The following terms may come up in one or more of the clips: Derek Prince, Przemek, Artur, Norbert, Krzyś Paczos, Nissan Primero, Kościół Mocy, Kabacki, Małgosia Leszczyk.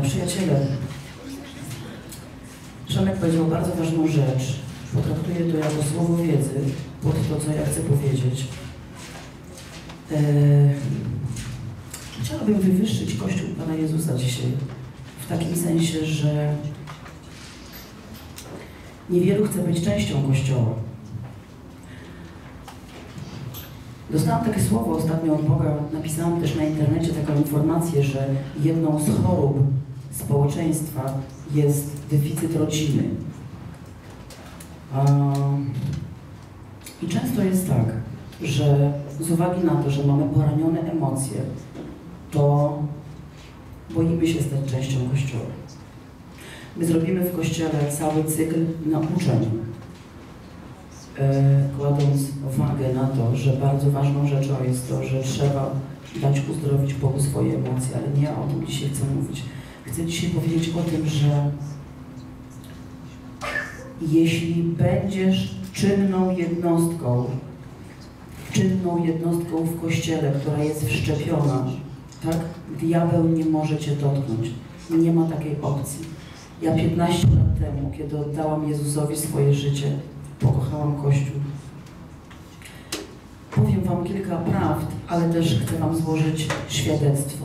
dla przyjaciela. Przemek powiedział bardzo ważną rzecz. Potraktuję to jako słowo wiedzy pod to, co ja chcę powiedzieć. Chciałabym wywyższyć Kościół Pana Jezusa dzisiaj. W takim sensie, że niewielu chce być częścią Kościoła. Dostałam takie słowo ostatnio od Boga, napisałam też na internecie taką informację, że jedną z chorób społeczeństwa jest deficyt rodziny. I często jest tak, że z uwagi na to, że mamy poranione emocje, to boimy się stać częścią Kościoła. My zrobimy w Kościele cały cykl nauczeń, kładąc uwagę na to, że bardzo ważną rzeczą jest to, że trzeba dać uzdrowić Bogu swoje emocje, ale nie o tym dzisiaj chcę mówić. Chcę dzisiaj powiedzieć o tym, że jeśli będziesz czynną jednostką w Kościele, która jest wszczepiona, tak? Diabeł nie może cię dotknąć. Nie ma takiej opcji. Ja 15 lat temu, kiedy oddałam Jezusowi swoje życie, pokochałam Kościół. Powiem wam kilka prawd, ale też chcę wam złożyć świadectwo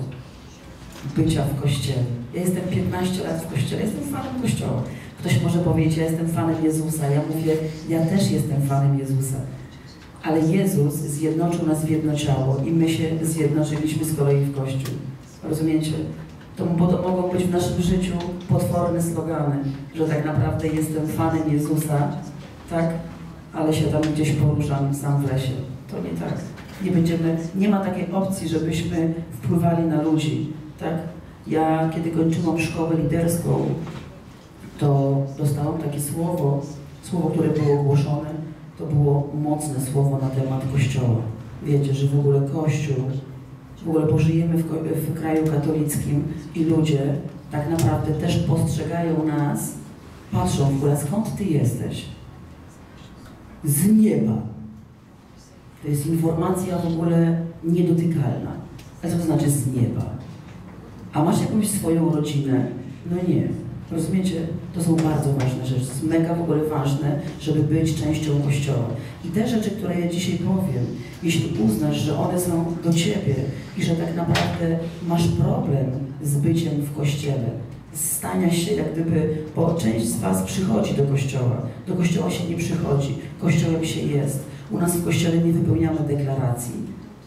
bycia w Kościele. Ja jestem 15 lat w Kościele, jestem fanem Kościoła. Ktoś może powiedzieć, ja jestem fanem Jezusa. Ja mówię, ja też jestem fanem Jezusa. Ale Jezus zjednoczył nas w jedno ciało i my się zjednoczyliśmy z kolei w Kościół. Rozumiecie? To mogą być w naszym życiu potworne slogany, że tak naprawdę jestem fanem Jezusa, tak, ale się tam gdzieś poruszam sam w lesie. To nie tak. Nie ma takiej opcji, żebyśmy wpływali na ludzi, tak. Ja, kiedy kończyłam szkołę liderską, to dostałam takie słowo, które było głoszone, to było mocne słowo na temat Kościoła. Wiecie, że w ogóle Kościół, bo żyjemy w kraju katolickim i ludzie tak naprawdę też postrzegają nas, patrzą w ogóle, skąd ty jesteś? Z nieba. To jest informacja w ogóle niedotykalna. A co to znaczy z nieba? A masz jakąś swoją rodzinę? No nie. Rozumiecie? To są bardzo ważne rzeczy. To jest mega w ogóle ważne, żeby być częścią Kościoła. I te rzeczy, które ja dzisiaj powiem, jeśli uznasz, że one są do ciebie i że tak naprawdę masz problem z byciem w Kościele, stania się jak gdyby, bo część z was przychodzi do Kościoła. Do Kościoła się nie przychodzi, Kościołem się jest. U nas w Kościele nie wypełniamy deklaracji,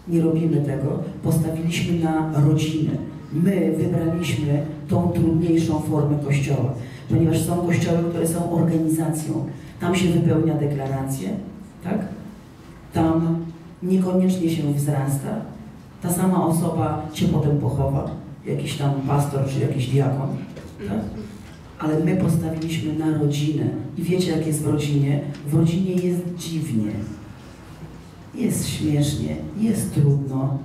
nie robimy tego. Postawiliśmy na rodzinę. My wybraliśmy tą trudniejszą formę Kościoła, ponieważ są kościoły, które są organizacją. Tam się wypełnia deklaracje, tak? Tam niekoniecznie się wzrasta. Ta sama osoba cię potem pochowa, jakiś tam pastor czy jakiś diakon, tak? Ale my postawiliśmy na rodzinę i wiecie, jak jest w rodzinie? W rodzinie jest dziwnie, jest śmiesznie, jest trudno,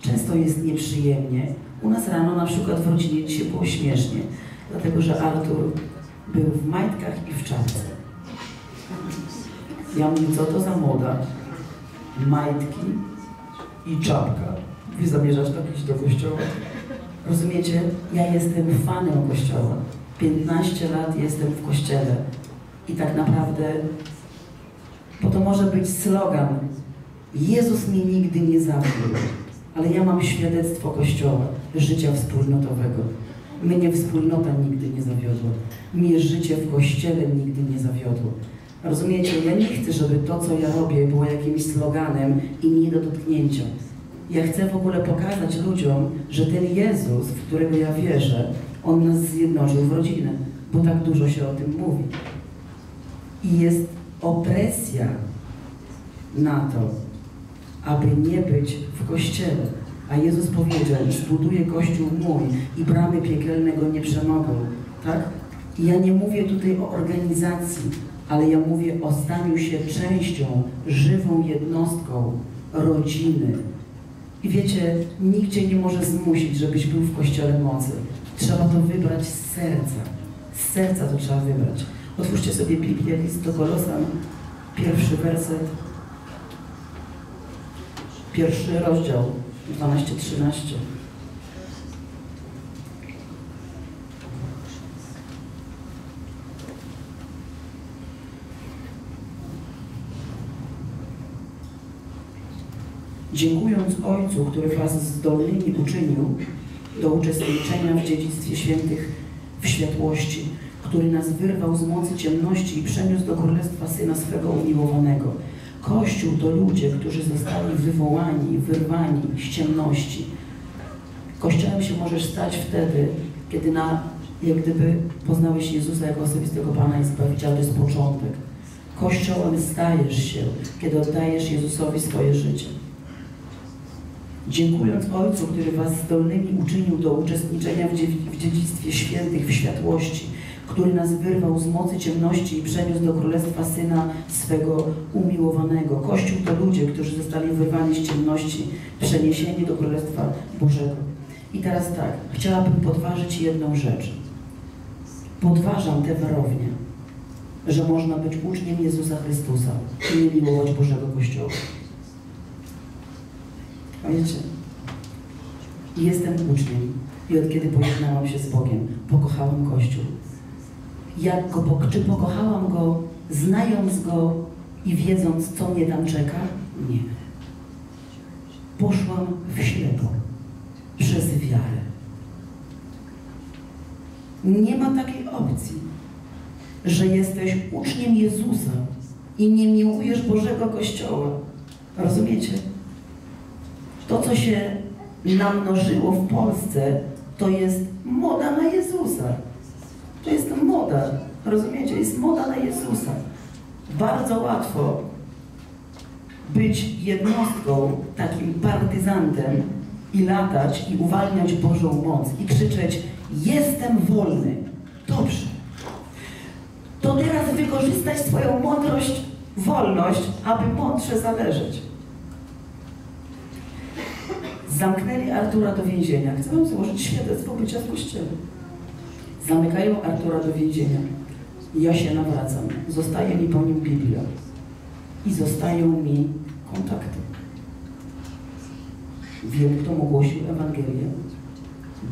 często jest nieprzyjemnie. U nas rano na przykład w rodzinie dzisiaj było śmiesznie, dlatego że Artur był w majtkach i w czapce. Ja mówię, co to za moda? Majtki i czapka. Wy zamierzasz tak iść do kościoła? Rozumiecie? Ja jestem fanem kościoła. 15 lat jestem w kościele. I tak naprawdę, bo to może być slogan, Jezus mi nigdy nie zawiódł. Ale ja mam świadectwo Kościoła, życia wspólnotowego. Mnie wspólnota nigdy nie zawiodła. Mnie życie w Kościele nigdy nie zawiodło. Rozumiecie? Ja nie chcę, żeby to, co ja robię, było jakimś sloganem i nie do dotknięcia. Ja chcę w ogóle pokazać ludziom, że ten Jezus, w którego ja wierzę, On nas zjednoczył w rodzinę, bo tak dużo się o tym mówi. I jest opresja na to, aby nie być w Kościele. A Jezus powiedział, zbuduje Kościół mój i bramy piekielnego nie przemogą. Tak? I ja nie mówię tutaj o organizacji, ale ja mówię o staniu się częścią, żywą jednostką rodziny. I wiecie, nikt cię nie może zmusić, żebyś był w Kościele mocy. Trzeba to wybrać z serca. Z serca to trzeba wybrać. Otwórzcie sobie Biblię, list do Kolosan, pierwszy werset. Pierwszy rozdział, 12-13. dziękując Ojcu, który was zdolnymi uczynił do uczestniczenia w dziedzictwie świętych w światłości, który nas wyrwał z mocy ciemności i przeniósł do królestwa Syna swego umiłowanego. Kościół to ludzie, którzy zostali wywołani, wyrwani z ciemności. Kościołem się możesz stać wtedy, kiedy jak gdyby poznałeś Jezusa jako osobistego Pana i Zbawiciela, to jest początek. Kościołem stajesz się, kiedy oddajesz Jezusowi swoje życie. Dziękując Ojcu, który was zdolnymi uczynił do uczestniczenia w dziedzictwie świętych w światłości, który nas wyrwał z mocy ciemności i przeniósł do królestwa Syna swego umiłowanego. Kościół to ludzie, którzy zostali wyrwani z ciemności, przeniesieni do królestwa Bożego. I teraz tak, chciałabym podważyć jedną rzecz. Podważam tę warownię, że można być uczniem Jezusa Chrystusa i nie miłować Bożego Kościoła. A wiecie, jestem uczniem i od kiedy pojednałam się z Bogiem, pokochałam Kościół. Jak go, czy pokochałam go, znając go i wiedząc, co mnie tam czeka? Nie. Poszłam w ślepo, przez wiarę. Nie ma takiej opcji, że jesteś uczniem Jezusa i nie miłujesz Bożego Kościoła. Rozumiecie? To, co się namnożyło w Polsce, to jest moda na Jezusa. To jest moda, rozumiecie? Jest moda na Jezusa. Bardzo łatwo być jednostką, takim partyzantem i latać i uwalniać Bożą moc i krzyczeć: jestem wolny. Dobrze. To teraz wykorzystać swoją mądrość, wolność, aby mądrze zależeć. Zamknęli Artura do więzienia. Chcę złożyć świadectwo bycia w kościele. Zamykają Artura do więzienia. Ja się nawracam. Zostaje mi po nim Biblia. I zostają mi kontakty. Wiem, kto mu głosił Ewangelię.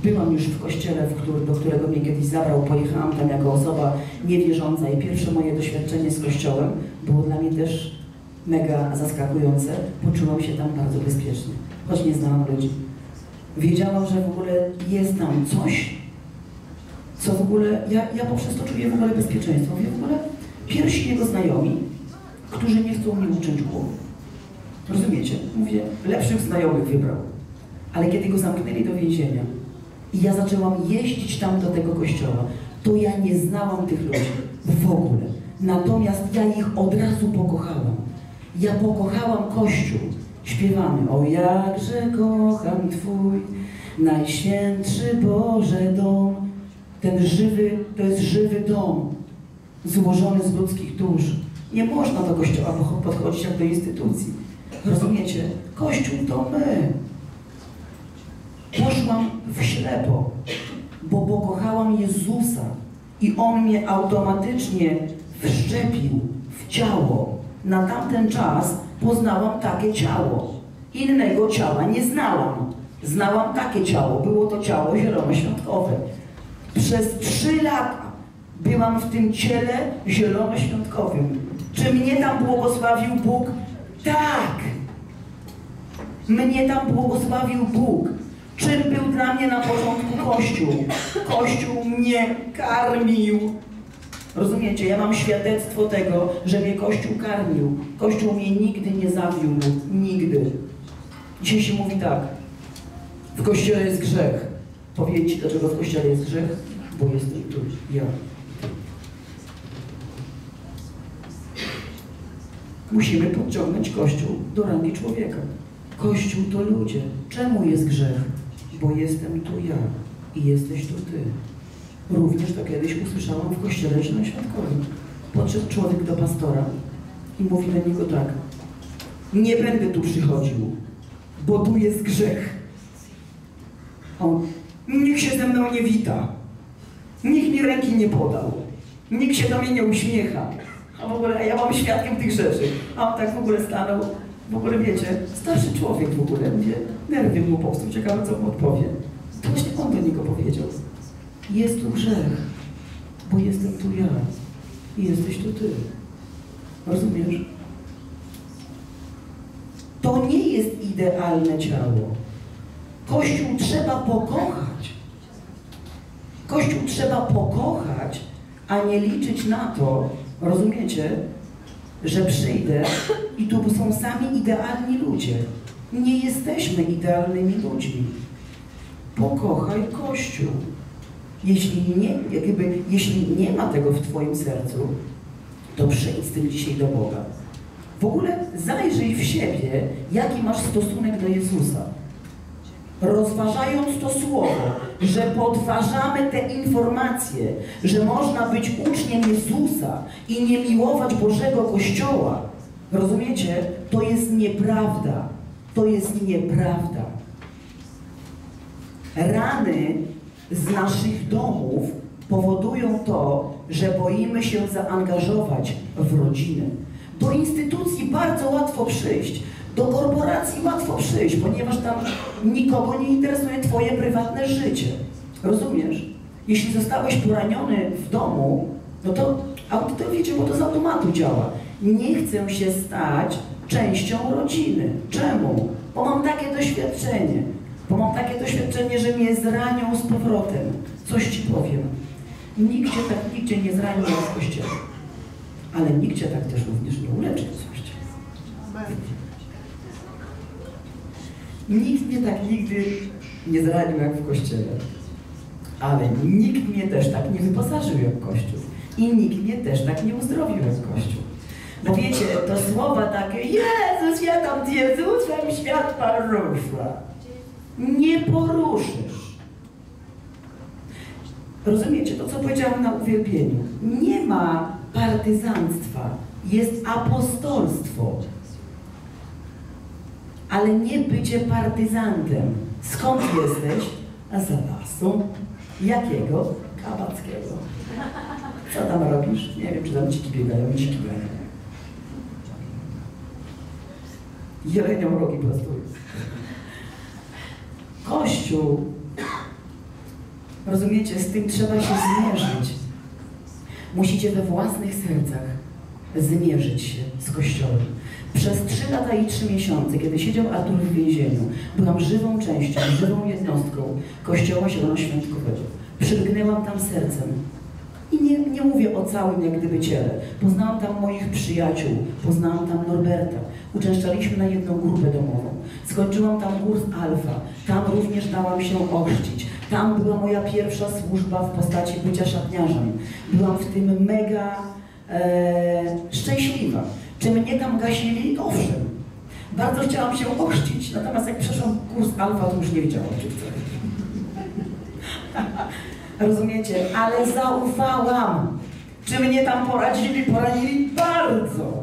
Byłam już w kościele, do którego mnie kiedyś zabrał. Pojechałam tam jako osoba niewierząca i pierwsze moje doświadczenie z kościołem było dla mnie też mega zaskakujące. Poczułam się tam bardzo bezpiecznie, choć nie znałam ludzi. Wiedziałam, że w ogóle jest tam coś, co w ogóle, ja poprzez to czuję w ogóle bezpieczeństwo. Mówię, w ogóle pierwsi jego znajomi, którzy nie chcą mi uczyć głowy. Rozumiecie? Mówię, lepszych znajomych wybrał. Ale kiedy go zamknęli do więzienia i ja zaczęłam jeździć tam do tego kościoła, to ja nie znałam tych ludzi w ogóle. Natomiast ja ich od razu pokochałam. Ja pokochałam Kościół. Śpiewamy: o jakże kocham Twój najświętszy Boże dom. Ten żywy, to jest żywy dom, złożony z ludzkich dusz. Nie można do Kościoła podchodzić jak do instytucji. Rozumiecie? Kościół to my. Poszłam w ślepo, bo pokochałam Jezusa i On mnie automatycznie wszczepił w ciało. Na tamten czas poznałam takie ciało. Innego ciała nie znałam. Znałam takie ciało. Było to ciało zielonoświątkowe. Przez 3 lata byłam w tym ciele zielonoświątkowym. Czy mnie tam błogosławił Bóg? Tak! Mnie tam błogosławił Bóg. Czym był dla mnie na początku Kościół? Kościół mnie karmił. Rozumiecie? Ja mam świadectwo tego, że mnie Kościół karmił. Kościół mnie nigdy nie zawiódł. Nigdy. Dzisiaj się mówi tak. W Kościele jest grzech. Powiem ci, dlaczego w Kościele jest grzech? Bo jestem tu, ja. Musimy podciągnąć Kościół do rangi człowieka. Kościół to ludzie. Czemu jest grzech? Bo jestem tu ja i jesteś tu ty. Również to kiedyś usłyszałam w Kościele Zielonoświątkowym. Podszedł człowiek do pastora i mówi do niego tak: nie będę tu przychodził, bo tu jest grzech. A on: nikt się ze mną nie wita, nikt mi ręki nie podał, nikt się do mnie nie uśmiecha, a w ogóle ja mam świadkiem tych rzeczy. A on tak w ogóle stanął, w ogóle wiecie, starszy człowiek w ogóle, mówię, nerwy mu powstał, ciekawe co mu odpowie. To właśnie on do niego powiedział: jest tu grzech, bo jestem tu ja i jesteś tu ty. Rozumiesz? To nie jest idealne ciało. Kościół trzeba pokochać. Kościół trzeba pokochać, a nie liczyć na to, rozumiecie, że przyjdę i tu są sami idealni ludzie. Nie jesteśmy idealnymi ludźmi. Pokochaj Kościół. Jeśli nie ma tego w twoim sercu, to przyjdź z tym dzisiaj do Boga. W ogóle zajrzyj w siebie, jaki masz stosunek do Jezusa. Rozważając to słowo, że podważamy te informacje, że można być uczniem Jezusa i nie miłować Bożego Kościoła, rozumiecie? To jest nieprawda. To jest nieprawda. Rany z naszych domów powodują to, że boimy się zaangażować w rodzinę. Do instytucji bardzo łatwo przyjść, do korporacji łatwo przyjść, ponieważ tam nikogo nie interesuje twoje prywatne życie. Rozumiesz? Jeśli zostałeś poraniony w domu, no to wiecie, bo to z automatu działa. Nie chcę się stać częścią rodziny. Czemu? Bo mam takie doświadczenie. Bo mam takie doświadczenie, że mnie zranią z powrotem. Coś ci powiem. Nikt cię tak nigdzie nie zranił w kościele. Ale nikt cię tak też również nie uleczy w kościele. Nikt mnie tak nigdy nie zranił jak w kościele. Ale nikt mnie też tak nie wyposażył jak Kościół. I nikt mnie też tak nie uzdrowił jak Kościół. Bo wiecie, to słowa takie Jezus, ja tam z Jezusem świat porusza. Nie poruszysz. Rozumiecie to, co powiedziałam na uwielbieniu? Nie ma partyzanstwa, jest apostolstwo. Ale nie bycie partyzantem. Skąd jesteś? A z lasu. Jakiego? Kabackiego. Co tam robisz? Nie wiem, czy tam dziki biegają, dziki biegają. Jelenią rogi prostują. Kościół, rozumiecie, z tym trzeba się zmierzyć. Musicie we własnych sercach zmierzyć się z Kościołem. Przez 3 lata i 3 miesiące, kiedy siedział Artur w więzieniu, byłam żywą częścią, żywą jednostką Kościoła Zielonoświątkowego. Przylgnęłam tam sercem. I nie mówię o całym jak gdyby ciele. Poznałam tam moich przyjaciół, poznałam tam Norberta. Uczęszczaliśmy na jedną grupę domową. Skończyłam tam kurs alfa. Tam również dałam się ochrzcić. Tam była moja pierwsza służba w postaci bycia szatniarzem. Byłam w tym mega szczęśliwa. Czy mnie tam gasili? Owszem. Bardzo chciałam się ochrzcić, natomiast jak przeszłam kurs alfa, to już nie wiedziałam, czy chcę. Rozumiecie? Ale zaufałam. Czy mnie tam poranili? Bardzo.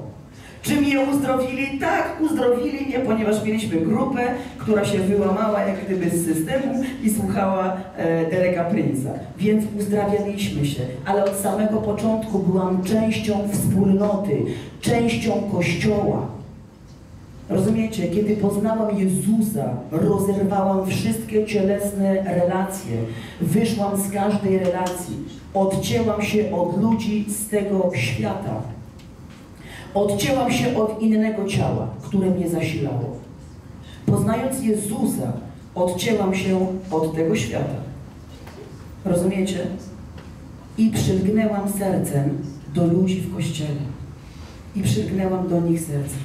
Czy mnie uzdrowili? Tak, uzdrowili mnie, ponieważ mieliśmy grupę, która się wyłamała jak gdyby z systemu i słuchała Dereka Prince'a. Więc uzdrawialiśmy się, ale od samego początku byłam częścią wspólnoty, częścią Kościoła. Rozumiecie? Kiedy poznałam Jezusa, rozerwałam wszystkie cielesne relacje, wyszłam z każdej relacji, odcięłam się od ludzi z tego świata. Odcięłam się od innego ciała, które mnie zasilało. Poznając Jezusa, odcięłam się od tego świata. Rozumiecie? I przylgnęłam sercem do ludzi w Kościele. I przylgnęłam do nich sercem.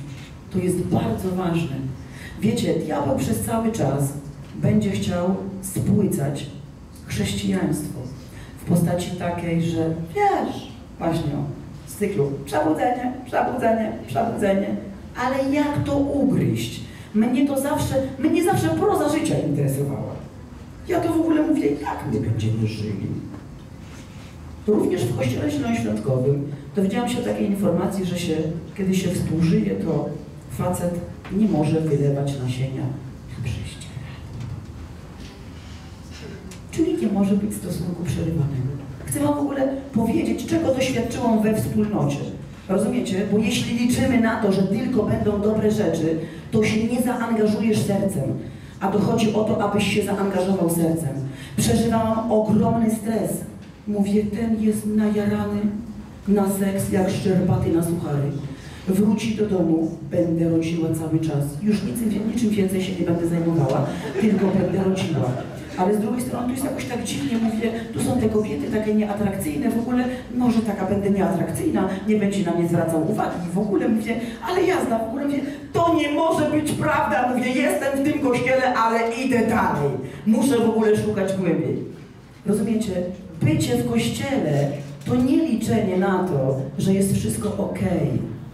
To jest bardzo ważne. Wiecie, diabeł przez cały czas będzie chciał spłycać chrześcijaństwo w postaci takiej, że wiesz, właśnie z cyklu przebudzenie, przebudzenie, przebudzenie, ale jak to ugryźć? Mnie zawsze proza życia interesowała. Ja to w ogóle mówię, jak my będziemy żyli? Również w Kościele Zielonoświątkowym dowiedziałam się takiej informacji, że kiedy się współżyje, to facet nie może wylewać nasienia na przyjście. Czyli nie może być stosunku przerywanego. Chcę wam w ogóle powiedzieć, czego doświadczyłam we wspólnocie. Rozumiecie? Bo jeśli liczymy na to, że tylko będą dobre rzeczy, to się nie zaangażujesz sercem. A to chodzi o to, abyś się zaangażował sercem. Przeżywałam ogromny stres. Mówię, ten jest najarany na seks jak szczerbaty na suchary. wróci do domu, będę rodziła cały czas. Już niczym więcej się nie będę zajmowała, tylko będę rodziła. Ale z drugiej strony tu jest jakoś tak dziwnie, mówię, tu są te kobiety takie nieatrakcyjne, w ogóle może taka będę nieatrakcyjna, nie będzie na mnie zwracał uwagi, w ogóle mówię, ale jazda, w ogóle mówię, to nie może być prawda, mówię, jestem w tym kościele, ale idę dalej, muszę w ogóle szukać głębiej. Rozumiecie? Bycie w kościele to nie liczenie na to, że jest wszystko okej,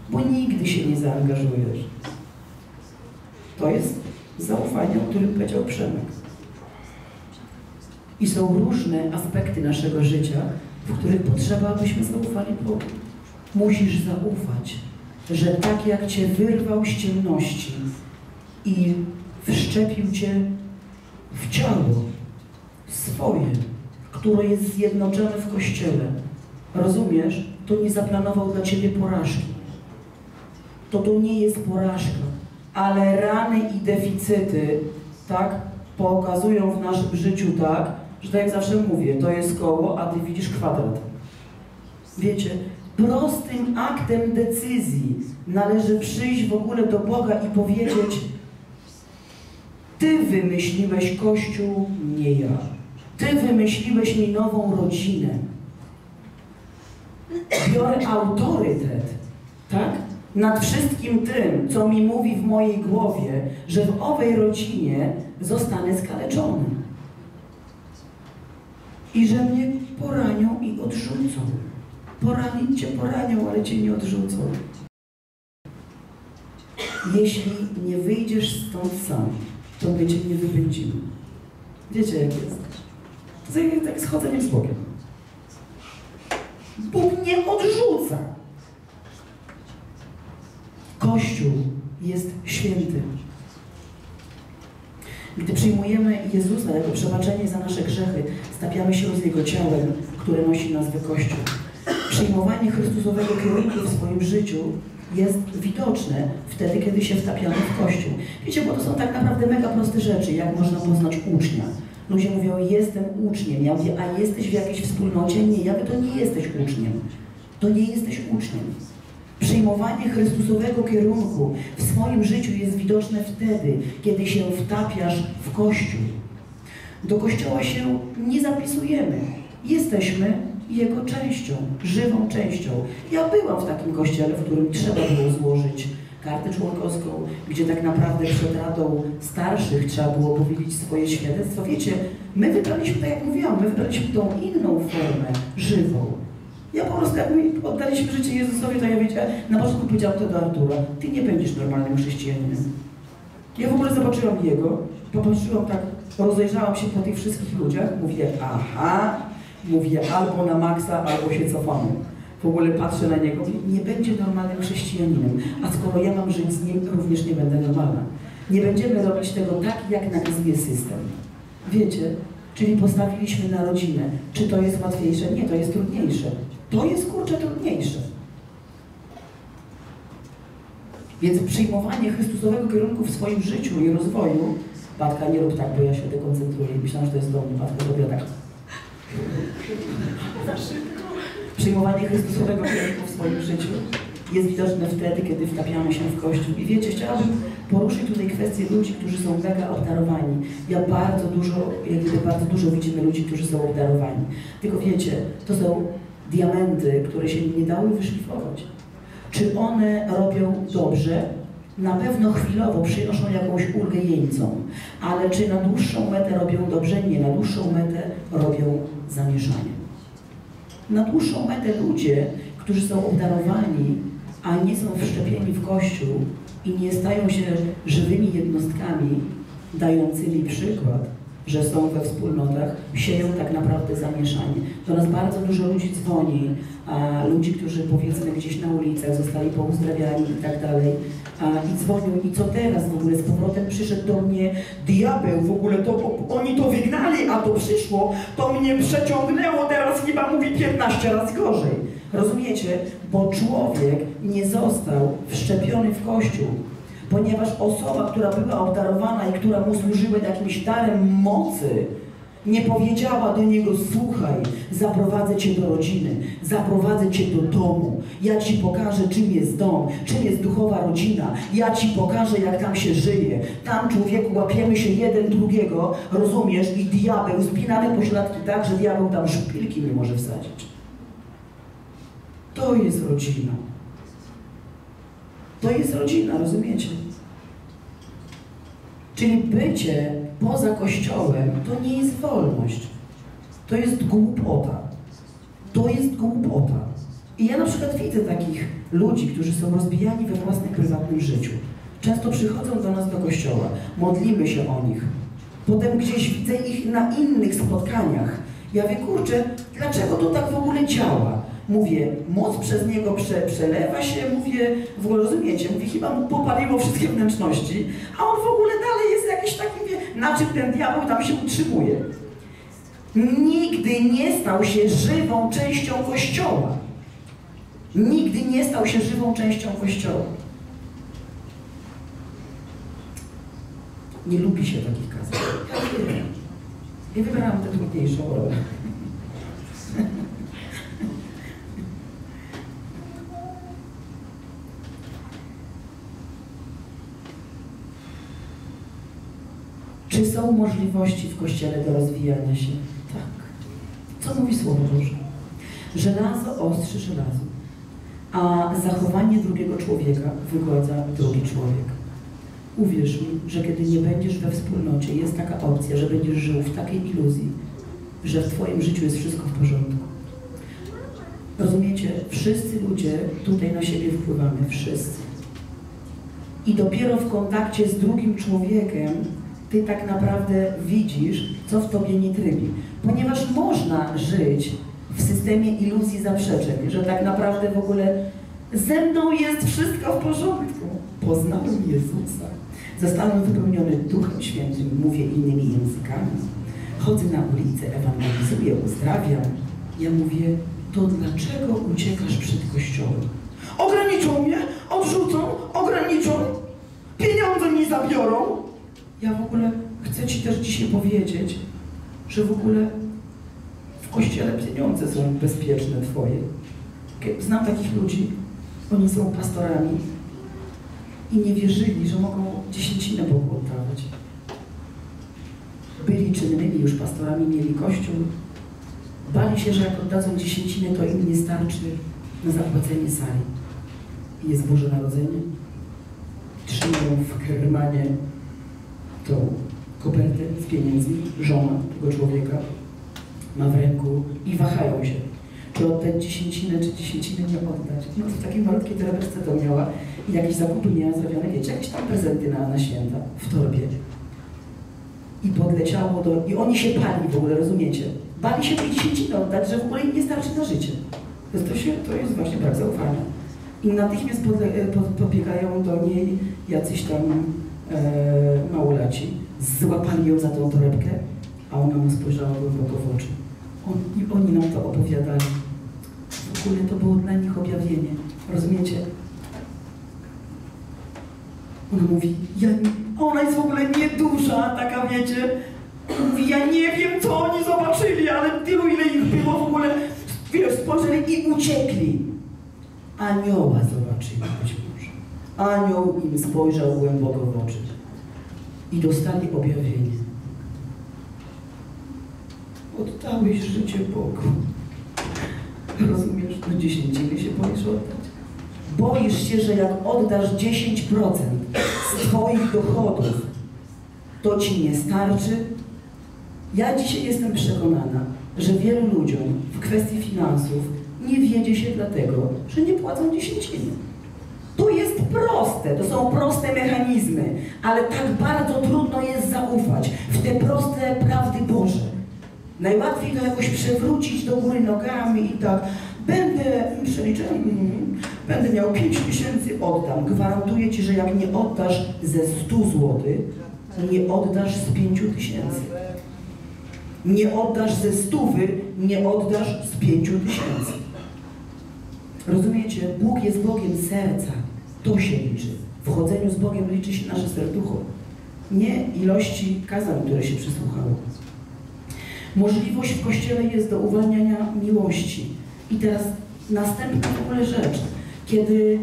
bo nigdy się nie zaangażujesz. To jest zaufanie, o którym powiedział Przemek. I są różne aspekty naszego życia, w których potrzeba, abyśmy zaufali Bogu. Musisz zaufać, że tak jak Cię wyrwał z ciemności i wszczepił Cię w ciało swoje, które jest zjednoczone w Kościele, rozumiesz, to nie zaplanował dla Ciebie porażki. To nie jest porażka, ale rany i deficyty, tak, pokazują w naszym życiu tak, że tak jak zawsze mówię, to jest koło, a Ty widzisz kwadrat. Wiecie, prostym aktem decyzji należy przyjść w ogóle do Boga i powiedzieć: Ty wymyśliłeś Kościół, nie ja. Ty wymyśliłeś mi nową rodzinę. Biorę autorytet, tak? Nad wszystkim tym, co mi mówi w mojej głowie, że w owej rodzinie zostanę skaleczony. I że mnie poranią i odrzucą. Poranić Cię poranią, ale Cię nie odrzucą. Jeśli nie wyjdziesz stąd sam, to my Cię nie wypędzimy. Wiecie, jak jest? To jest tak schodzeniem z Bogiem. Bóg nie odrzuca. Kościół jest święty. Gdy przyjmujemy Jezusa jako przebaczenie za nasze grzechy, stapiamy się z Jego ciałem, które nosi nazwę Kościół. Przyjmowanie Chrystusowego kierunku w swoim życiu jest widoczne wtedy, kiedy się wtapiamy w Kościół. Wiecie, bo to są tak naprawdę mega proste rzeczy, jak można poznać ucznia. Ludzie mówią: jestem uczniem. Ja mówię: a jesteś w jakiejś wspólnocie? Nie, ja mówię: to nie jesteś uczniem. To nie jesteś uczniem. Przyjmowanie Chrystusowego kierunku w swoim życiu jest widoczne wtedy, kiedy się wtapiasz w Kościół. Do Kościoła się nie zapisujemy. Jesteśmy Jego częścią, żywą częścią. Ja byłam w takim kościele, w którym trzeba było złożyć kartę członkowską, gdzie tak naprawdę przed Radą Starszych trzeba było powiedzieć swoje świadectwo. Wiecie, my wybraliśmy, tak jak mówiłam, my wybraliśmy tą inną formę, żywą. Ja po prostu, jak my oddaliśmy życie Jezusowi, to ja wiecie, na początku powiedziałam to do Artura: ty nie będziesz normalnym chrześcijaninem. Ja w ogóle zobaczyłam jego, popatrzyłam tak, rozejrzałam się po tych wszystkich ludziach, mówię: aha, mówię, albo na maksa, albo się cofamy. W ogóle patrzę na niego, nie będzie normalnym chrześcijaninem, a skoro ja mam żyć z nim, to również nie będę normalna. Nie będziemy robić tego tak, jak nakazuje system. Wiecie, czyli postawiliśmy na rodzinę. Czy to jest łatwiejsze? Nie, to jest trudniejsze. To jest, kurczę, trudniejsze. Więc przyjmowanie Chrystusowego kierunku w swoim życiu i rozwoju... Patka, nie rób tak, bo ja się dekoncentruję. Myślałam, że to jest do mnie. Patka, robię tak. Przyjmowanie Chrystusowego kierunku w swoim życiu jest widoczne wtedy, kiedy wtapiamy się w Kościół. I wiecie, chciałabym poruszyć tutaj kwestię ludzi, którzy są mega obdarowani. Ja bardzo dużo widzimy ludzi, którzy są obdarowani. Tylko wiecie, to są diamenty, które się nie dały wyszlifować. Czy one robią dobrze? Na pewno chwilowo przynoszą jakąś ulgę jeńcom, ale czy na dłuższą metę robią dobrze? Nie, na dłuższą metę robią zamieszanie. Na dłuższą metę ludzie, którzy są obdarowani, a nie są wszczepieni w Kościół i nie stają się żywymi jednostkami, dającymi przykład, że są we wspólnotach, sieją tak naprawdę zamieszanie. Do nas bardzo dużo ludzi dzwoni, a ludzi, którzy powiedzmy gdzieś na ulicach zostali pouzdrawiani i tak dalej, i dzwonią: i co teraz w ogóle, z powrotem przyszedł do mnie diabeł, w ogóle to oni to wygnali, a to przyszło, to mnie przeciągnęło, teraz chyba mówi 15 razy gorzej. Rozumiecie? Bo człowiek nie został wszczepiony w Kościół. Ponieważ osoba, która była obdarowana i która mu służyła jakimś darem mocy, Nie powiedziała do niego: słuchaj, zaprowadzę cię do rodziny, zaprowadzę cię do domu, ja ci pokażę, czym jest dom, czym jest duchowa rodzina, ja ci pokażę, jak tam się żyje. Tam, człowieku, łapiemy się jeden drugiego, rozumiesz, i diabeł, spinamy pośladki tak, że diabeł tam szpilki nie może wsadzić. To jest rodzina. To jest rodzina, rozumiecie? Czyli bycie poza Kościołem to nie jest wolność. To jest głupota. To jest głupota. I ja na przykład widzę takich ludzi, którzy są rozbijani we własnym, prywatnym życiu. Często przychodzą do nas do Kościoła, modlimy się o nich. Potem gdzieś widzę ich na innych spotkaniach. Ja mówię: kurczę, dlaczego to tak w ogóle działa? Mówię, moc przez niego przelewa się, mówię, w ogóle rozumiecie, mówię, chyba mu popaliło wszystkie wnętrzności, a on w ogóle dalej jest jakiś taki, mówię, na czym ten diabeł tam się utrzymuje. Nigdy nie stał się żywą częścią Kościoła. Nigdy nie stał się żywą częścią Kościoła. Nie lubi się takich kazań. Ja wybrałam tę trudniejszą rolę. Czy są możliwości w Kościele do rozwijania się? Tak. Co mówi Słowo Boże? Żelazo ostrzy żelazo, a zachowanie drugiego człowieka wygładza drugi człowiek. Uwierz mi, że kiedy nie będziesz we wspólnocie, jest taka opcja, że będziesz żył w takiej iluzji, że w twoim życiu jest wszystko w porządku. Rozumiecie? Wszyscy ludzie tutaj na siebie wpływamy. Wszyscy. I dopiero w kontakcie z drugim człowiekiem ty tak naprawdę widzisz, co w tobie nie trybi. Ponieważ można żyć w systemie iluzji zaprzeczeń, że tak naprawdę w ogóle ze mną jest wszystko w porządku. Poznałem Jezusa. Zostałem wypełniony Duchem Świętym, mówię innymi językami. Chodzę na ulicę, ewangelizuję, uzdrawiam. Ja mówię: to dlaczego uciekasz przed Kościołem? Ograniczą mnie, odrzucą, ograniczą, pieniądze mi zabiorą. Ja w ogóle chcę ci też dzisiaj powiedzieć, że w ogóle w Kościele pieniądze są bezpieczne twoje. Znam takich ludzi, oni są pastorami i nie wierzyli, że mogą dziesięcinę Bogu oddawać. Byli czynnymi już pastorami, mieli kościół. Bali się, że jak oddadzą dziesięcinę, to im nie starczy na zapłacenie sali. I jest Boże Narodzenie. Trzymają w Kermanie tą kopertę z pieniędzmi, żona tego człowieka ma w ręku i wahają się, czy oddać dziesięcinę, czy dziesięcinę nie oddać. No w takiej malutkiej torebeczce to miała i jakieś zakupy miała zrobione, wiecie, jakieś tam prezenty na święta w torbie. I podleciało do... i oni się bali w ogóle, rozumiecie? Bali się tej dziesięciny oddać, że w ogóle im nie starczy na życie. To jest właśnie brak zaufania. I natychmiast podbiegają do niej jacyś tam małolaci, złapali ją za tą torebkę, a ona mu spojrzała głęboko w oczy. Oni nam to opowiadali. W ogóle to było dla nich objawienie. Rozumiecie? Ona mówi: ona jest w ogóle nieduża, taka, wiecie. Mówi: ja nie wiem, co oni zobaczyli, ale tylu, ile ich było, w ogóle, wiesz, spojrzeli i uciekli. Anioła zobaczyli być może. Anioł im spojrzał głęboko w oczy i dostali objawienie. Oddałeś życie Bogu. Rozumiesz, do dziesięciny się boisz oddać? Boisz się, że jak oddasz 10% z twoich dochodów, to ci nie starczy? Ja dzisiaj jestem przekonana, że wielu ludziom w kwestii finansów nie wiedzie się dlatego, że nie płacą dziesięciny. To jest proste, to są proste mechanizmy, ale tak bardzo trudno jest zaufać w te proste prawdy Boże. Najłatwiej to jakoś przewrócić do góry nogami i tak. Będę przeliczony, będę miał 5 tysięcy, oddam. Gwarantuję ci, że jak nie oddasz ze 100 zł, nie oddasz z 5 tysięcy. Nie oddasz ze 100, nie oddasz z 5 tysięcy. Rozumiecie? Bóg jest Bogiem serca. To się liczy. W chodzeniu z Bogiem liczy się nasze serducho. Nie ilości kazań, które się przysłuchało. Możliwość w Kościele jest do uwalniania miłości. I teraz następna w ogóle rzecz, kiedy,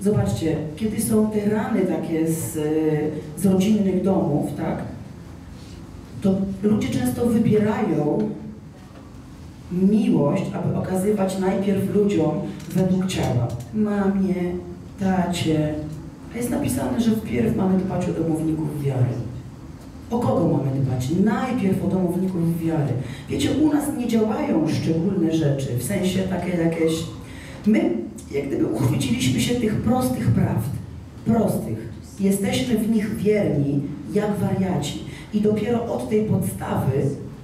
zobaczcie, kiedy są te rany takie z rodzinnych domów, tak, to ludzie często wybierają miłość, aby okazywać najpierw ludziom według ciała. Mamie, tacie. A jest napisane, że wpierw mamy dbać o domowników wiary. O kogo mamy dbać? Najpierw o domowników wiary. Wiecie, u nas nie działają szczególne rzeczy, w sensie takie jakieś... My jak gdyby uchwyciliśmy się tych prostych prawd. Prostych. Jesteśmy w nich wierni, jak wariaci. I dopiero od tej podstawy,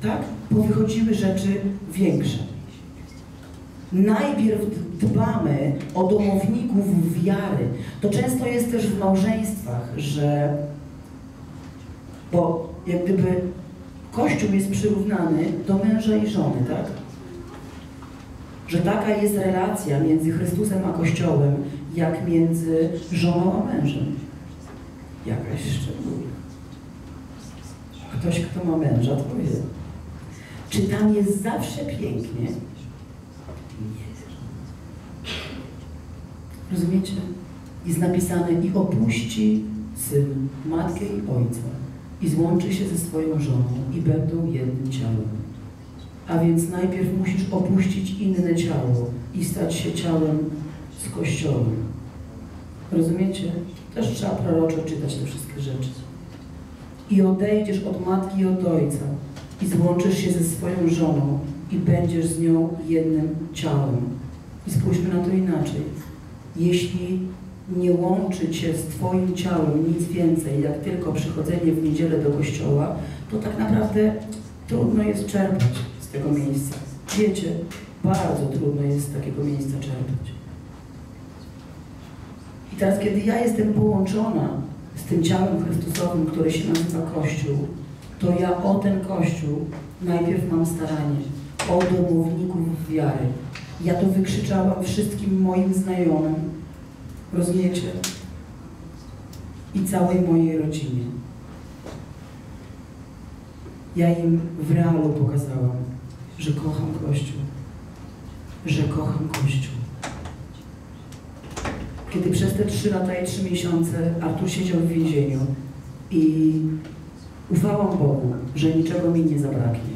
tak, powychodziły rzeczy większe. Najpierw dbamy o domowników wiary. To często jest też w małżeństwach, że... Bo jak gdyby Kościół jest przyrównany do męża i żony, tak? Że taka jest relacja między Chrystusem a Kościołem, jak między żoną a mężem. Jakaś szczególna. Ktoś, kto ma męża, to powie. Czy tam jest zawsze pięknie? Rozumiecie? Jest napisane, i opuści syn matkę i ojca, i złączy się ze swoją żoną, i będą jednym ciałem. A więc najpierw musisz opuścić inne ciało i stać się ciałem z Kościołem. Rozumiecie? Też trzeba proroczo czytać te wszystkie rzeczy. I odejdziesz od matki i od ojca, i złączysz się ze swoją żoną, i będziesz z nią jednym ciałem. I spójrzmy na to inaczej. Jeśli nie łączy cię z twoim ciałem nic więcej, jak tylko przychodzenie w niedzielę do kościoła, to tak naprawdę trudno jest czerpać z tego miejsca. Wiecie, bardzo trudno jest z takiego miejsca czerpać. I teraz, kiedy ja jestem połączona z tym ciałem Chrystusowym, które się nazywa Kościół, to ja o ten Kościół najpierw mam staranie, o domowników wiary. Ja to wykrzyczałam wszystkim moim znajomym, rozumiecie? I całej mojej rodzinie. Ja im w realu pokazałam, że kocham Kościół. Że kocham Kościół. Kiedy przez te 3 lata i 3 miesiące Artur siedział w więzieniu i ufałam Bogu, że niczego mi nie zabraknie.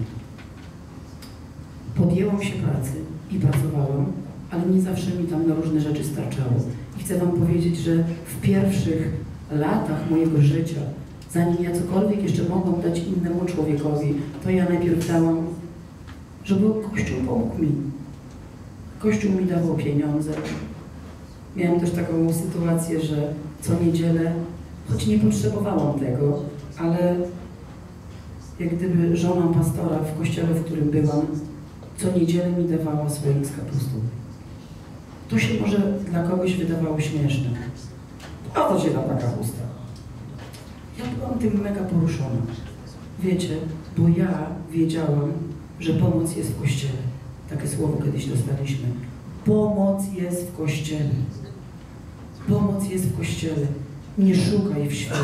Podjęłam się pracy i pracowałam, ale nie zawsze mi tam na różne rzeczy starczało. I chcę wam powiedzieć, że w pierwszych latach mojego życia, zanim ja cokolwiek jeszcze mogłam dać innemu człowiekowi, to ja najpierw dałam, żeby Kościół pomógł mi. Kościół mi dawał pieniądze. Miałam też taką sytuację, że co niedzielę, choć nie potrzebowałam tego, ale jak gdyby żona pastora w kościele, w którym byłam, co niedzielę mi dawała swoich z kapustą. To się może dla kogoś wydawało śmieszne. A to się da taka kapusta. Ja byłam tym mega poruszona. Wiecie, bo ja wiedziałam, że pomoc jest w kościele. Takie słowo kiedyś dostaliśmy. Pomoc jest w Kościele. Pomoc jest w Kościele. Nie szukaj w świecie.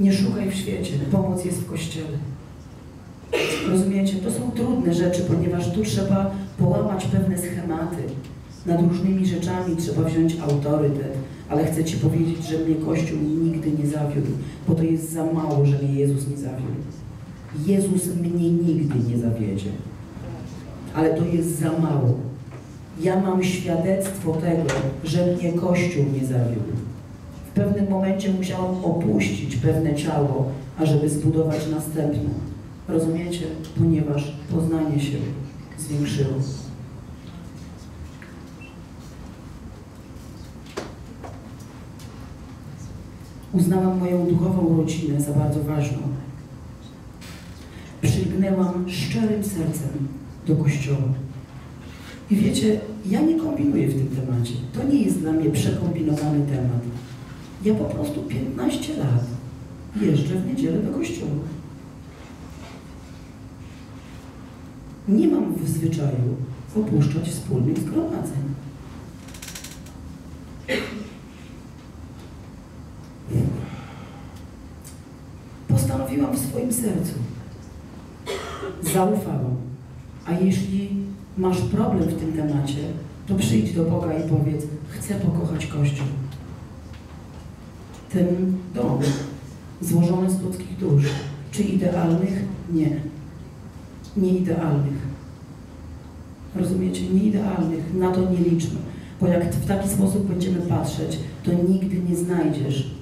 Nie szukaj w świecie. Pomoc jest w Kościele. Rozumiecie? To są trudne rzeczy, ponieważ tu trzeba połamać pewne schematy. Nad różnymi rzeczami trzeba wziąć autorytet. Ale chcę ci powiedzieć, że mnie Kościół nigdy nie zawiódł, bo to jest za mało, że mnie Jezus nie zawiódł. Jezus mnie nigdy nie zawiedzie. Ale to jest za mało. Ja mam świadectwo tego, że mnie Kościół nie zawiódł. W pewnym momencie musiałam opuścić pewne ciało, ażeby zbudować następne. Rozumiecie? Ponieważ poznanie się zwiększyło. Uznałam moją duchową rodzinę za bardzo ważną. Przygnęłam szczerym sercem do Kościoła. I wiecie, ja nie kombinuję w tym temacie. To nie jest dla mnie przekombinowany temat. Ja po prostu 15 lat jeżdżę w niedzielę do kościoła. Nie mam w zwyczaju opuszczać wspólnych zgromadzeń. Postanowiłam w swoim sercu, zaufałam. A jeśli masz problem w tym temacie, to przyjdź do Boga i powiedz, chcę pokochać Kościół. Ten dom złożony z ludzkich dusz. Czy idealnych? Nie. Nieidealnych. Rozumiecie? Nieidealnych. Na to nie liczmy. Bo jak w taki sposób będziemy patrzeć, to nigdy nie znajdziesz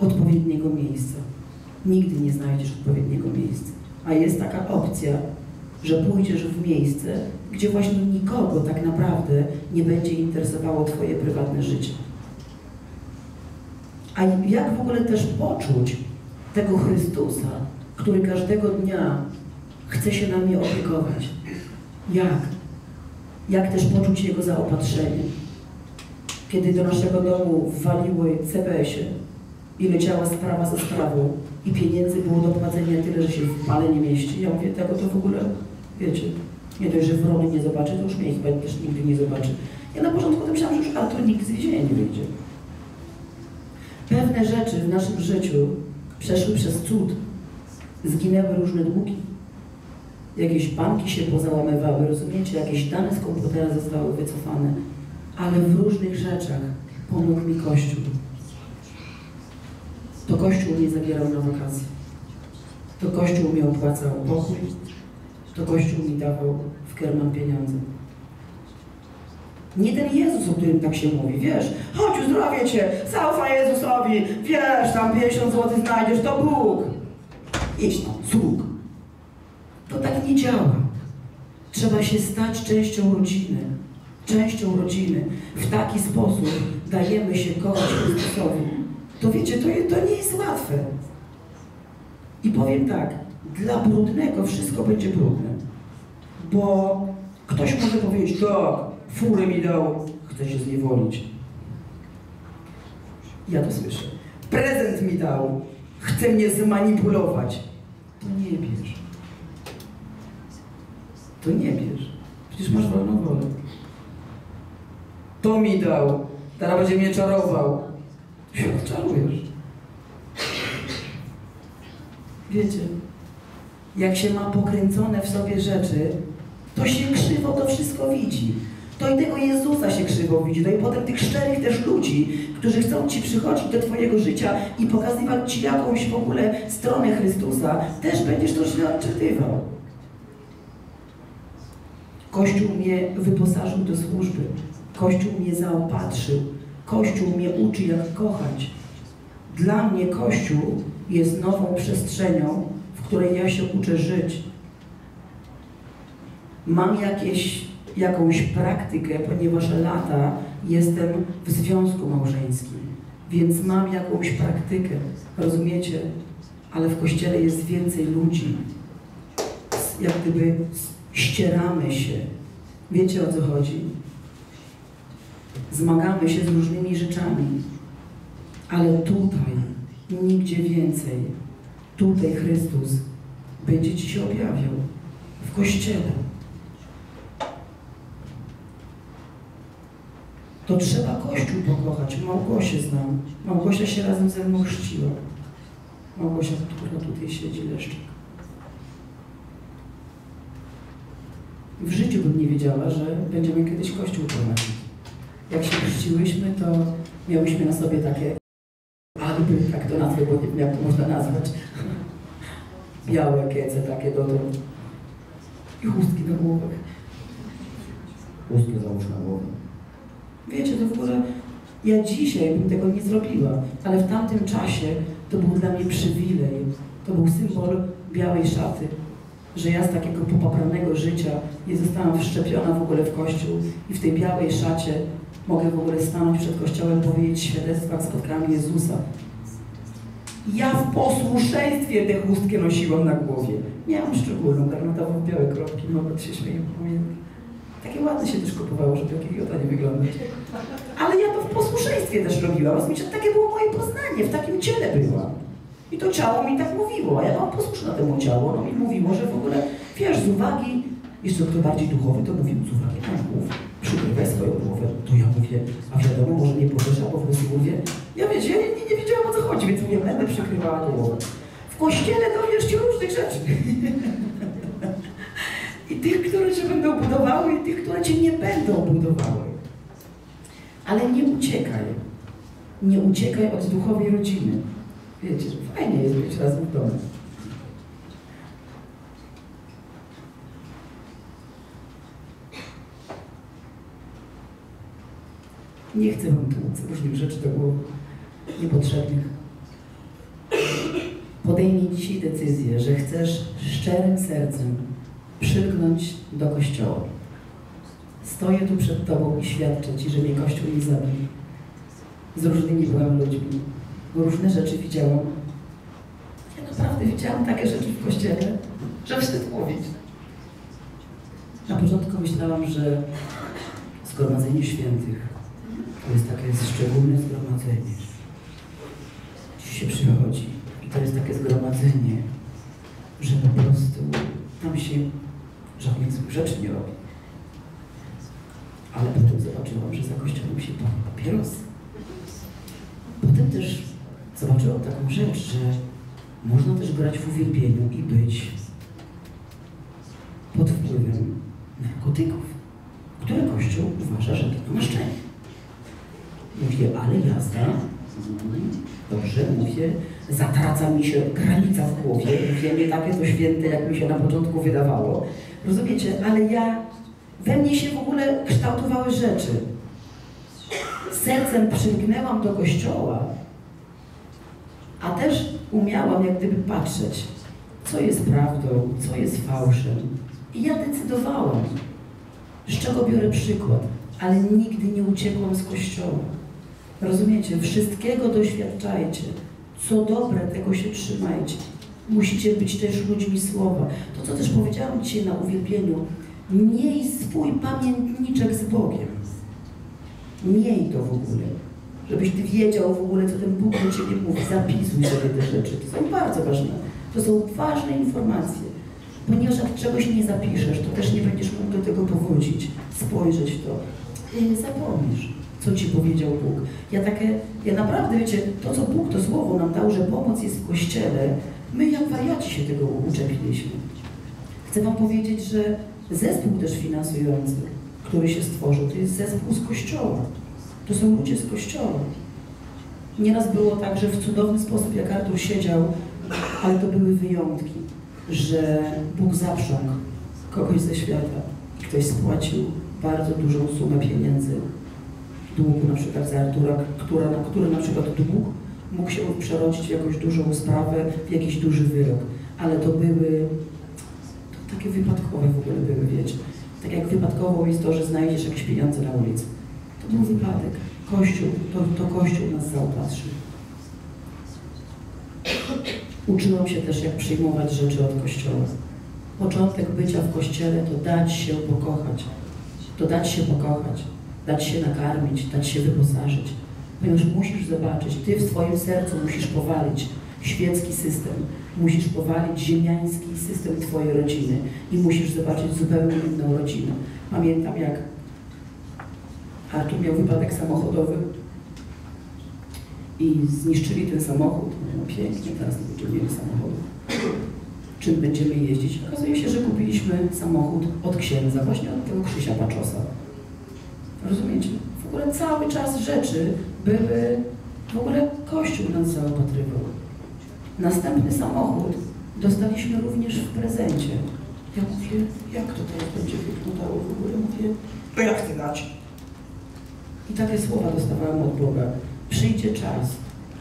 odpowiedniego miejsca. Nigdy nie znajdziesz odpowiedniego miejsca. A jest taka opcja, że pójdziesz w miejsce, gdzie właśnie nikogo tak naprawdę nie będzie interesowało Twoje prywatne życie. A jak w ogóle też poczuć tego Chrystusa, który każdego dnia chce się nami opiekować? Jak? Jak też poczuć Jego zaopatrzenie? Kiedy do naszego domu waliło CBS-ie i leciała sprawa za sprawą i pieniędzy było do płacenia tyle, że się w pale nie mieści. Ja mówię, tego to w ogóle, wiecie, nie dość, że wrony nie zobaczy, to już mnie chyba też nigdy nie zobaczy. Ja na początku myślałam, że już Artur nikt z więzienia nie wyjdzie. Pewne rzeczy w naszym życiu przeszły przez cud. Zginęły różne długi. Jakieś banki się pozałamywały, rozumiecie? Jakieś dane z komputera zostały wycofane. Ale w różnych rzeczach pomógł mi Kościół. To Kościół mnie zabierał na wakacje. To Kościół mi opłacał pokój. To Kościół mi dawał w Kerman pieniądze. Nie ten Jezus, o którym tak się mówi, wiesz, chodź, uzdrowię Cię, zaufaj Jezusowi, wiesz, tam 50 zł znajdziesz, to Bóg. Idź tam, cuk. To tak nie działa. Trzeba się stać częścią rodziny. Częścią rodziny. W taki sposób dajemy się kochać Chrystusowi. To wiecie, to nie jest łatwe. I powiem tak, dla brudnego wszystko będzie brudne. Bo ktoś może powiedzieć, tak, furę mi dał, chcę się zniewolić. Ja to słyszę. Prezent mi dał, chce mnie zmanipulować. To nie bierz. To nie bierz. Przecież masz wolną wolę. To mi dał, teraz będzie mnie czarował. Się odczarujesz. Wiecie, jak się ma pokręcone w sobie rzeczy, to się krzywo to wszystko widzi. To i tego Jezusa się krzywo widzi, to i potem tych szczerych też ludzi, którzy chcą Ci przychodzić do Twojego życia i pokazywać Ci jakąś w ogóle stronę Chrystusa, też będziesz to źle odczytywał. Kościół mnie wyposażył do służby, Kościół mnie zaopatrzył, Kościół mnie uczy, jak kochać. Dla mnie Kościół jest nową przestrzenią, w której ja się uczę żyć. Mam jakąś praktykę, ponieważ lata jestem w związku małżeńskim, więc mam jakąś praktykę, rozumiecie? Ale w Kościele jest więcej ludzi. Jak gdyby ścieramy się. Wiecie, o co chodzi? Zmagamy się z różnymi rzeczami, ale tutaj, nigdzie więcej, tutaj Chrystus będzie Ci się objawiał, w Kościele. To trzeba Kościół pokochać. Małgosię znam. Małgosia się razem ze mną chrzciła. Małgosia, która tutaj siedzi, Leszczyk. W życiu bym nie wiedziała, że będziemy kiedyś Kościół prowadzić. Jak się chrzciłyśmy, to miałyśmy na sobie takie alby, tak to nazwę, bo nie wiem, jak to można nazwać. Białe kiece takie dotąd. I chustki na głowach. Chustki załóż na głowę. Wiecie, to w ogóle ja dzisiaj bym tego nie zrobiła, ale w tamtym czasie to był dla mnie przywilej. To był symbol białej szaty, że ja z takiego popapranego życia nie zostałam wszczepiona w ogóle w Kościół i w tej białej szacie mogę w ogóle stanąć przed Kościołem, powiedzieć świadectwa, spotkałam Jezusa. Ja w posłuszeństwie tę chustkę nosiłam na głowie. Miałam szczególną, granatową, białe kropki, Norbert się śmieje, pamiętam. Takie ładne się też kupowało, żeby jak idiota nie wyglądać. Ale ja to w posłuszeństwie też robiłam. Rozumiecie, takie było moje poznanie, w takim ciele byłam. I to ciało mi tak mówiło, a ja byłam posłuszna temu ciału. Ono mi mówiło, że w ogóle, wiesz, z uwagi, jeszcze kto bardziej duchowy, to mówił, z uwagi na głowę, przykrywaj swoją głowę. To ja mówię, a wiadomo, może nie powiesz, a po prostu mówię. Ja wiecie, ja nie wiedziałam, o co chodzi, więc mówię, będę przykrywała głowę. W W kościele dowiesz się różnych rzeczy. I tych, które cię będą budowały, i tych, które cię nie będą budowały. Ale nie uciekaj. Nie uciekaj od duchowej rodziny. Wiecie, fajnie jest być razem w domu. Nie chcę wam tłuc różnych rzeczy do głowy, niepotrzebnych. Podejmij dzisiaj decyzję, że chcesz szczerym sercem przylgnąć do Kościoła. Stoję tu przed Tobą i świadczę Ci, że mnie Kościół nie zabił. Z różnymi byłam ludźmi, różne rzeczy widziałam. Ja naprawdę widziałam takie rzeczy w Kościele, że wstyd mówić. Na początku myślałam, że zgromadzenie świętych to jest takie szczególne zgromadzenie. Dziś się przychodzi i to jest takie zgromadzenie, że po prostu tam się żadnych złych rzeczy nie robi. Ale potem zobaczyłam, że za kościołem się pali papieros. Potem też zobaczyłam taką rzecz, że można też grać w uwielbieniu i być pod wpływem narkotyków, które Kościół uważa, że to namaszczenie. Mówię, ale jazda, dobrze, mówię, zatraca mi się granica w głowie, mówię, nie takie to święte, jak mi się na początku wydawało. Rozumiecie, ale we mnie się w ogóle kształtowały rzeczy. Sercem przylgnęłam do Kościoła, a też umiałam jak gdyby patrzeć, co jest prawdą, co jest fałszem. I ja decydowałam, z czego biorę przykład. Ale nigdy nie uciekłam z Kościoła. Rozumiecie? Wszystkiego doświadczajcie. Co dobre, tego się trzymajcie. Musicie być też ludźmi słowa. To, co też powiedziałam dzisiaj na uwielbieniu, miej swój pamiętniczek z Bogiem. Miej to w ogóle. Żebyś Ty wiedział w ogóle, co ten Bóg do Ciebie mówi. Zapisuj sobie te rzeczy. To są bardzo ważne. To są ważne informacje. Ponieważ jak czegoś nie zapiszesz, to też nie będziesz mógł do tego powodzić, spojrzeć w to. Zapomnisz, co Ci powiedział Bóg. Ja naprawdę, wiecie, to co Bóg, to słowo nam dał, że pomoc jest w Kościele, my jak wariaci się tego uczepiliśmy. Chcę Wam powiedzieć, że zespół też finansujący, który się stworzył, to jest zespół z Kościoła. To są ludzie z Kościoła. Nieraz było tak, że w cudowny sposób, jak Artur siedział, ale to były wyjątki, że Bóg zaprzągł kogoś ze świata i ktoś spłacił bardzo dużą sumę pieniędzy, długu na przykład za Artura, który na przykład dług mógł się przerodzić w jakąś dużą sprawę, w jakiś duży wyrok. Ale to takie wypadkowe w ogóle były, wiecie. Tak jak wypadkowo jest to, że znajdziesz jakieś pieniądze na ulicy. To był wypadek. Kościół, to Kościół nas zaopatrzył. Uczyłam się też, jak przyjmować rzeczy od Kościoła. Początek bycia w Kościele to dać się pokochać. To dać się pokochać, dać się nakarmić, dać się wyposażyć. Ponieważ musisz zobaczyć, Ty w swoim sercu musisz powalić świecki system, musisz powalić ziemiański system Twojej rodziny i musisz zobaczyć zupełnie inną rodzinę. Pamiętam, jak Artur miał wypadek samochodowy i zniszczyli ten samochód. No pięknie, teraz nie będziemy mieli samochodu. Czym będziemy jeździć? Okazuje się, że kupiliśmy samochód od księdza, właśnie od tego Krzysia Paczosa. Rozumiecie? W ogóle cały czas rzeczy były, w ogóle Kościół nas zaopatrywał. Następny samochód dostaliśmy również w prezencie. Ja mówię, jak to teraz będzie wyglądało? W ogóle mówię, to ja chcę dać. I takie słowa dostawałem od Boga. Przyjdzie czas,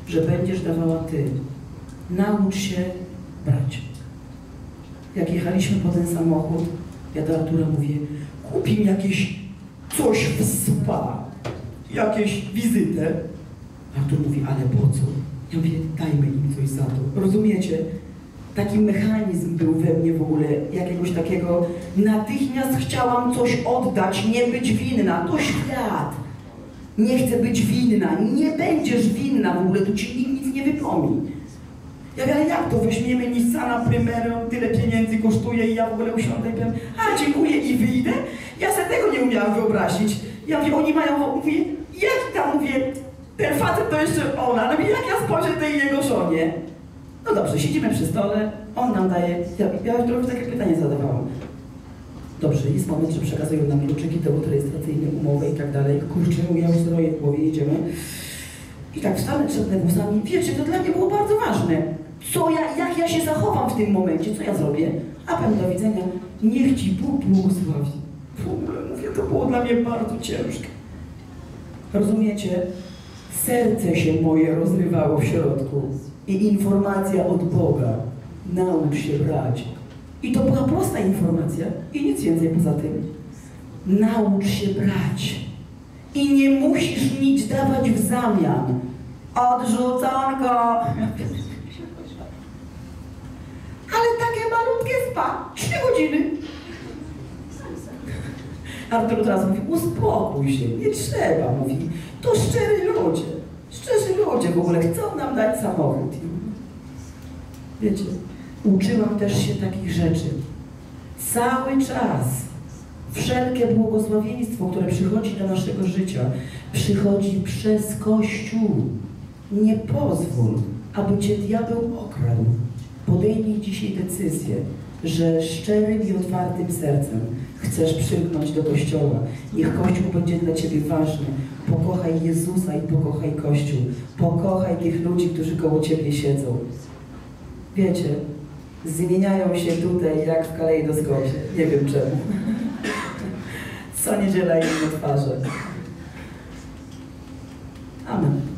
że będziesz dawała Ty. Naucz się brać. Jak jechaliśmy po ten samochód, ja do Artura mówię, kup im jakieś coś w spa, jakieś wizytę. Artur mówi, ale po co? Ja mówię, dajmy im coś za to. Rozumiecie? Taki mechanizm był we mnie w ogóle, jakiegoś takiego, natychmiast chciałam coś oddać, nie być winna, to świat. Nie chcę być winna, nie będziesz winna w ogóle, tu ci nikt nic nie wypomni. Ja wiem, jak to weźmiemy Nissana Primero, tyle pieniędzy kosztuje i ja w ogóle usiądę i powiem, a dziękuję i wyjdę? Ja sobie tego nie umiałam wyobrazić. Ja wiem, oni mają, mówię, jak tam mówię, ten facet to jeszcze ona, no i jak ja spojrzę tej jego żonie? No dobrze, siedzimy przy stole, on nam daje... Ja już takie pytanie zadawałam. Dobrze, jest moment, że przekazują nam kluczyki, dowód rejestracyjny, umowę i tak dalej. Kurczę, ja już zroję w głowie, jedziemy. I tak wstanę przed głosami, wiecie, to dla mnie było bardzo ważne. Co ja, jak ja się zachowam w tym momencie, co ja zrobię? A pan do widzenia, niech ci Bóg błogosławi. W ogóle mówię, to było dla mnie bardzo ciężkie. Rozumiecie? Serce się moje rozrywało w środku. I informacja od Boga. Naucz się brać. I to była prosta informacja i nic więcej poza tym. Naucz się brać. I nie musisz nic dawać w zamian. Odrzuconko. Ale takie malutkie spa. 3 godziny. Artur teraz mówi, uspokój się, nie trzeba, mówi. To szczery ludzie. Szczerzy ludzie w ogóle chcą nam dać samochód. Wiecie, uczyłam też się takich rzeczy. Cały czas wszelkie błogosławieństwo, które przychodzi do naszego życia, przychodzi przez Kościół. Nie pozwól, aby cię diabeł okradł. Podejmij dzisiaj decyzję, że szczerym i otwartym sercem chcesz przylgnąć do Kościoła. Niech Kościół będzie dla ciebie ważny. Pokochaj Jezusa i pokochaj Kościół. Pokochaj tych ludzi, którzy koło ciebie siedzą. Wiecie, zmieniają się tutaj jak w kalejdoskopie. Nie wiem czemu. Co niedziela im na twarzy. Amen.